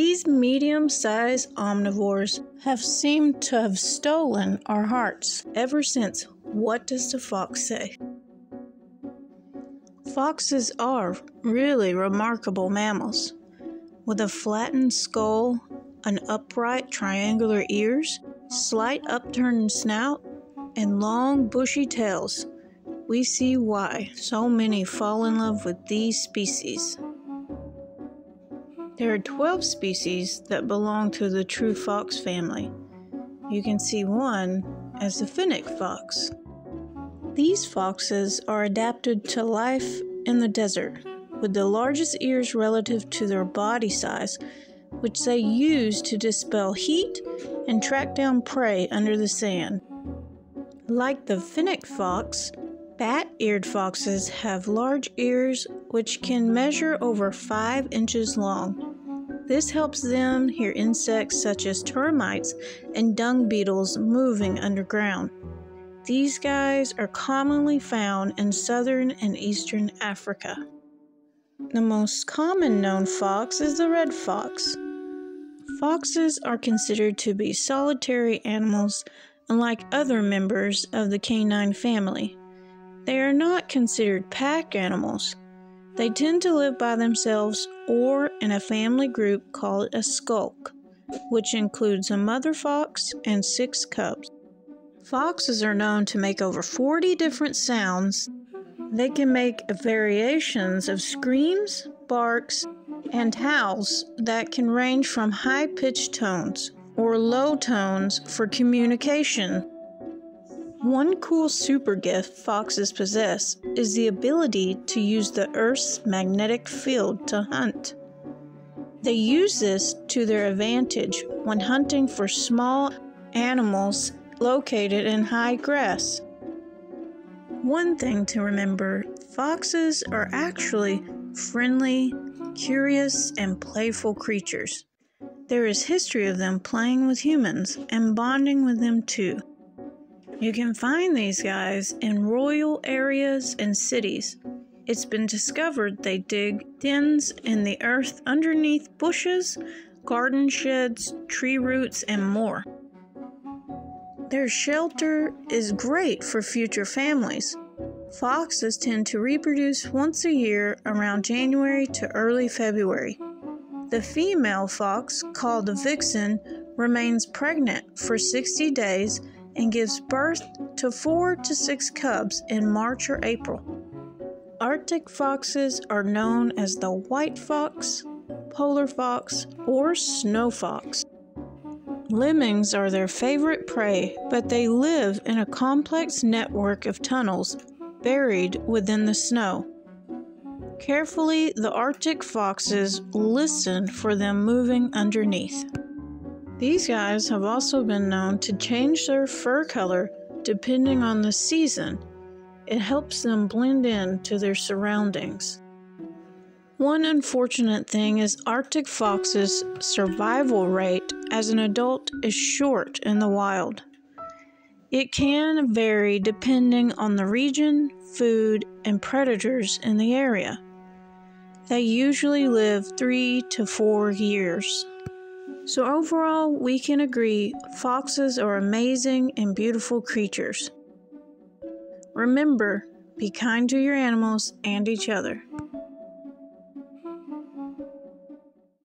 These medium-sized omnivores have seemed to have stolen our hearts ever since. What does the fox say? Foxes are really remarkable mammals. With a flattened skull, an upright triangular ears, slight upturned snout, and long bushy tails, we see why so many fall in love with these species. There are 12 species that belong to the true fox family. You can see one as the fennec fox. These foxes are adapted to life in the desert, with the largest ears relative to their body size, which they use to dispel heat and track down prey under the sand. Like the fennec fox, bat-eared foxes have large ears which can measure over 5 inches long. This helps them hear insects such as termites and dung beetles moving underground. These guys are commonly found in southern and eastern Africa. The most common known fox is the red fox. Foxes are considered to be solitary animals, unlike other members of the canine family. They are not considered pack animals. They tend to live by themselves or in a family group called a skulk, which includes a mother fox and 6 cubs. Foxes are known to make over 40 different sounds. They can make variations of screams, barks, and howls that can range from high-pitched tones or low tones for communication. One cool super gift foxes possess is the ability to use the Earth's magnetic field to hunt. They use this to their advantage when hunting for small animals located in high grass. One thing to remember, foxes are actually friendly, curious, and playful creatures. There is history of them playing with humans and bonding with them too. You can find these guys in rural areas and cities. It's been discovered they dig dens in the earth underneath bushes, garden sheds, tree roots, and more. Their shelter is great for future families. Foxes tend to reproduce once a year around January to early February. The female fox, called the vixen, remains pregnant for 60 days and gives birth to 4 to 6 cubs in March or April. Arctic foxes are known as the white fox, polar fox, or snow fox. Lemmings are their favorite prey, but they live in a complex network of tunnels buried within the snow. Carefully, the Arctic foxes listen for them moving underneath. These guys have also been known to change their fur color depending on the season. It helps them blend in to their surroundings. One unfortunate thing is Arctic foxes' survival rate as an adult is short in the wild. It can vary depending on the region, food, and predators in the area. They usually live 3 to 4 years. So overall, we can agree foxes are amazing and beautiful creatures. Remember, be kind to your animals and each other.